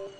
So